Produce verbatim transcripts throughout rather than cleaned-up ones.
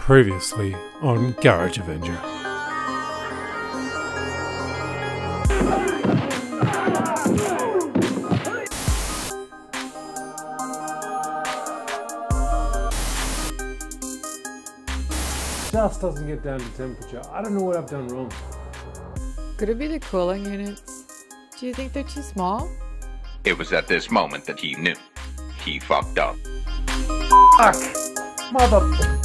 Previously on Garage Avenger. Just doesn't get down to temperature. I don't know what I've done wrong. Could it be the cooling units? Do you think they're too small? It was at this moment that he knew. He fucked up. Fuck! Motherfucker!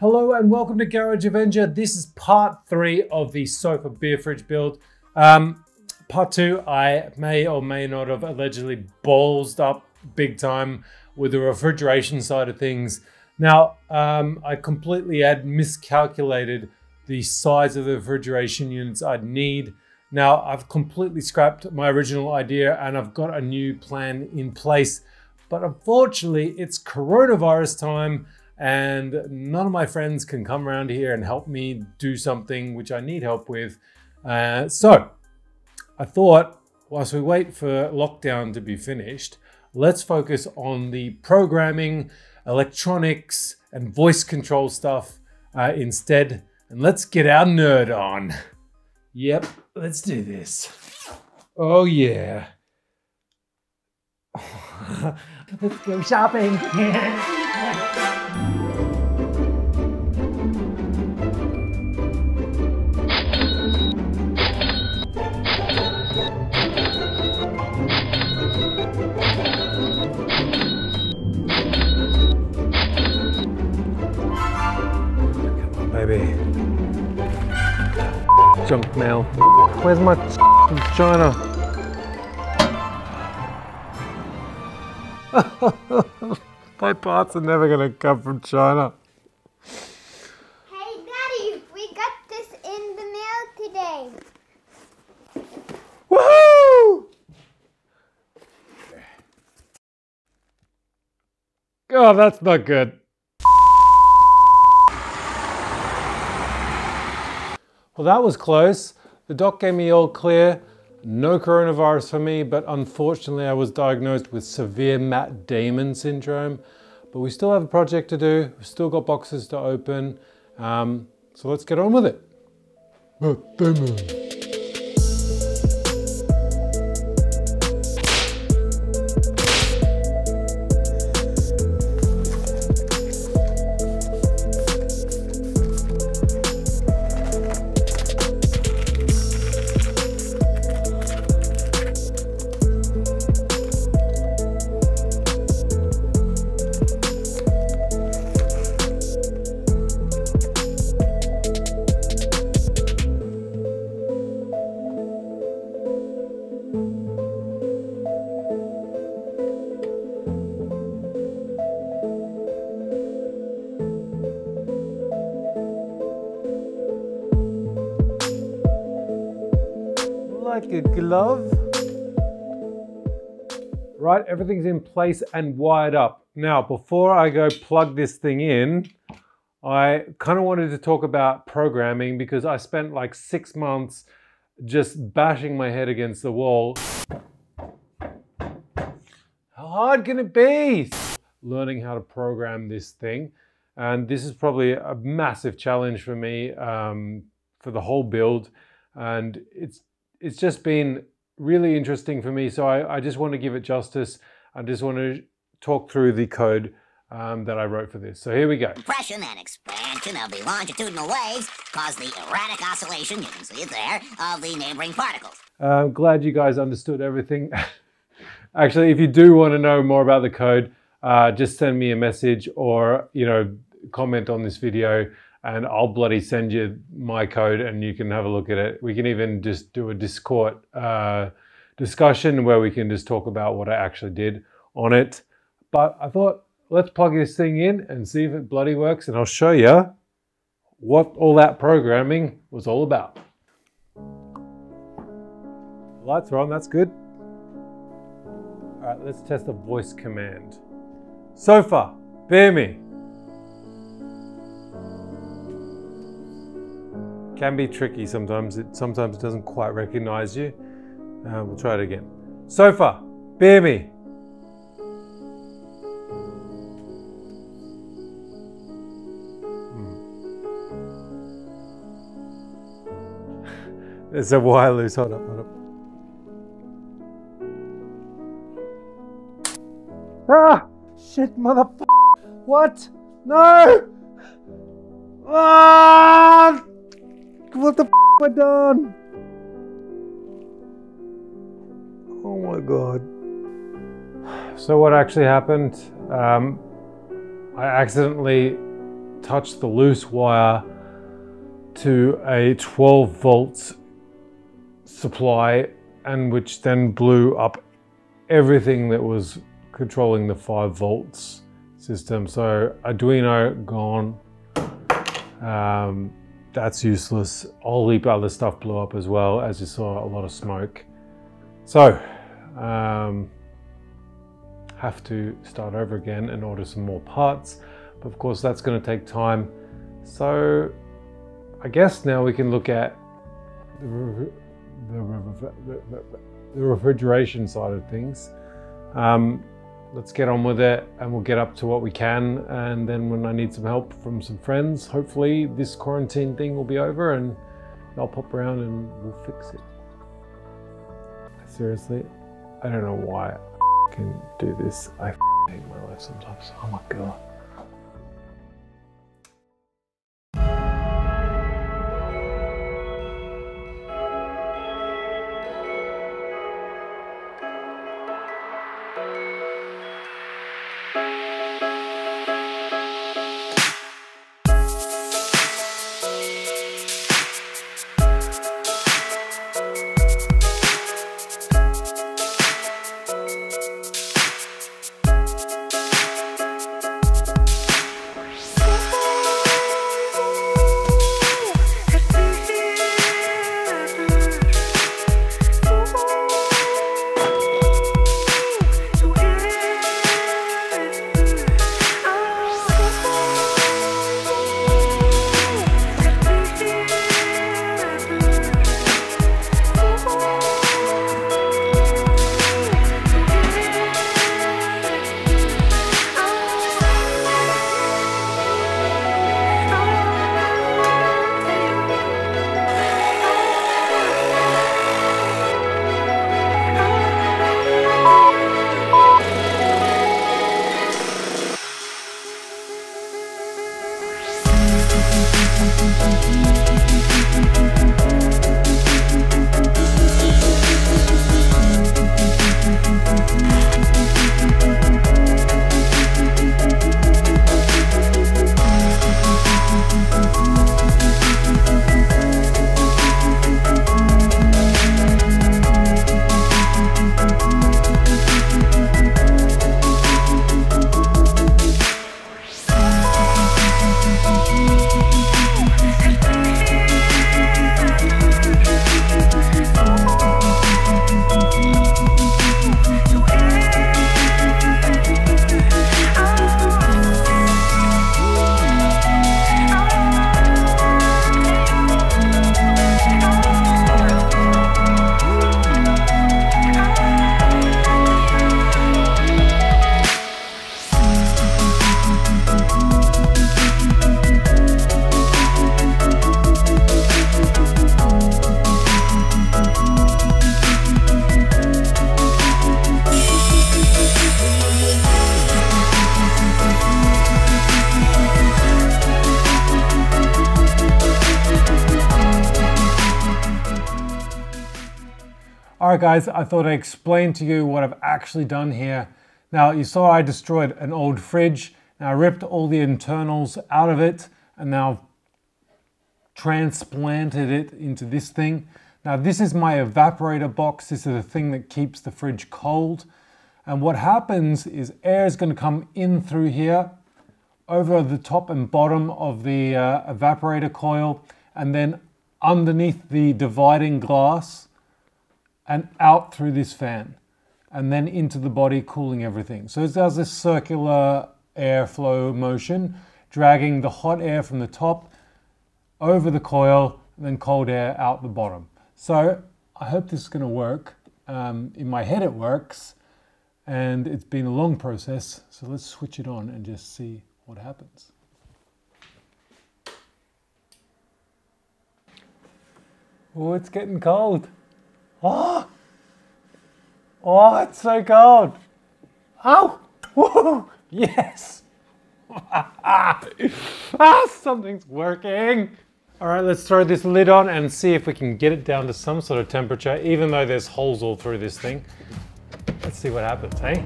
Hello and welcome to Garage Avenger. This is part three of the sofa beer fridge build. Um, part two, I may or may not have allegedly ballsed up big time with the refrigeration side of things. Now, um, I completely had miscalculated the size of the refrigeration units I'd need. Now, I've completely scrapped my original idea and I've got a new plan in place. But unfortunately, it's coronavirus time. And none of my friends can come around here and help me do something which I need help with. Uh, so I thought, whilst we wait for lockdown to be finished, let's focus on the programming, electronics, and voice control stuff uh, instead. And let's get our nerd on. Yep, let's do this. Oh yeah. Let's go shopping. Come on, baby. Junk mail. Where's my from China? My parts are never gonna come from China. Hey Daddy, we got this in the mail today. Woohoo! God, that's not good. Well, that was close. The doc gave me all clear. No coronavirus for me, but unfortunately I was diagnosed with severe Matt Damon syndrome. But we still have a project to do. We've still got boxes to open. Um, so let's get on with it. Matt Damon. Like a glove. Right, everything's in place and wired up. Now, before I go plug this thing in, I kind of wanted to talk about programming because I spent like six months just bashing my head against the wall. How hard can it be? Learning how to program this thing. And this is probably a massive challenge for me um, for the whole build. And it's It's just been really interesting for me, so I, I just want to give it justice. I just want to talk through the code um, that I wrote for this. So here we go. Compression and expansion of the longitudinal waves cause the erratic oscillation, you can see it there, of the neighboring particles. I'm glad you guys understood everything. Actually, if you do want to know more about the code, uh, just send me a message or, you know, comment on this video. And I'll bloody send you my code and you can have a look at it. We can even just do a Discord uh, discussion where we can just talk about what I actually did on it. But I thought, let's plug this thing in and see if it bloody works. And I'll show you what all that programming was all about. The lights are on, that's good. All right, let's test the voice command. Sofa, bear me. Can be tricky sometimes. It sometimes doesn't quite recognize you. Uh, we'll try it again. Sofa, bear me. There's a wire loose. Hold up, hold up. Ah! Shit, motherfucker! What? No! Ah! What the f have I done? Oh my god. So what actually happened, um, I accidentally touched the loose wire to a twelve volts supply, and which then blew up everything that was controlling the five volts system. So Arduino gone, um, that's useless. A whole heap of other stuff blew up as well, as you saw, a lot of smoke. So um, have to start over again and order some more parts, but of course that's going to take time. So I guess now we can look at the, re the, re the refrigeration side of things. Um, let's get on with it, and we'll get up to what we can, and then when I need some help from some friends, hopefully this quarantine thing will be over and I'll pop around and we'll fix it. Seriously, I don't know why I can do this. I hate my life sometimes. Oh my god. Alright guys, I thought I'd explain to you what I've actually done here. Now you saw I destroyed an old fridge, and I ripped all the internals out of it, and now transplanted it into this thing. Now this is my evaporator box. This is the thing that keeps the fridge cold. And what happens is air is going to come in through here, over the top and bottom of the uh, evaporator coil, and then underneath the dividing glass, and out through this fan, and then into the body, cooling everything. So it does this circular airflow motion, dragging the hot air from the top over the coil, and then cold air out the bottom. So I hope this is going to work. Um, in my head it works, and it's been a long process, so let's switch it on and just see what happens. Oh, it's getting cold. Oh, oh, it's so cold. Ow! Woo! Yes! Ah, something's working. All right, let's throw this lid on and see if we can get it down to some sort of temperature, even though there's holes all through this thing. Let's see what happens, hey?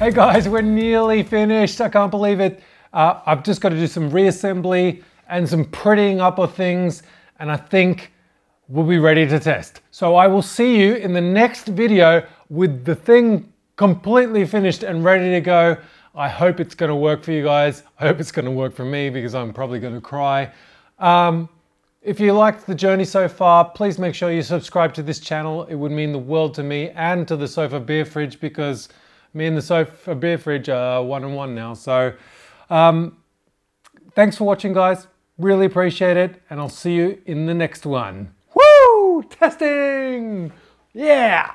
Hey guys, we're nearly finished. I can't believe it. Uh, I've just got to do some reassembly and some prettying up of things, and I think we'll be ready to test. So I will see you in the next video with the thing completely finished and ready to go. I hope it's going to work for you guys. I hope it's going to work for me because I'm probably going to cry. Um, if you liked the journey so far, please make sure you subscribe to this channel. It would mean the world to me and to the Sofa Beer Fridge, because me and the Sofa Beer Fridge are one and one now. So um, thanks for watching, guys. Really appreciate it. And I'll see you in the next one. Woo! Testing! Yeah!